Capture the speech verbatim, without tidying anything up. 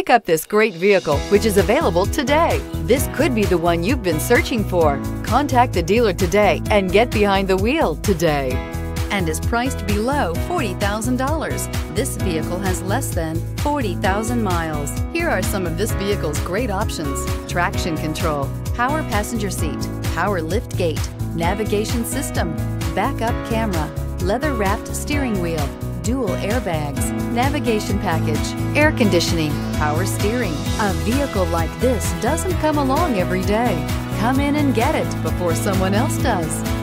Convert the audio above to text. Pick up this great vehicle, which is available today. This could be the one you've been searching for. Contact the dealer today and get behind the wheel today. And is priced below forty thousand dollars. This vehicle has less than forty thousand miles. Here are some of this vehicle's great options: traction control, power passenger seat, power lift gate, navigation system, backup camera, leather-wrapped steering wheel, dual airbags, navigation package, air conditioning, power steering. A vehicle like this doesn't come along every day. Come in and get it before someone else does.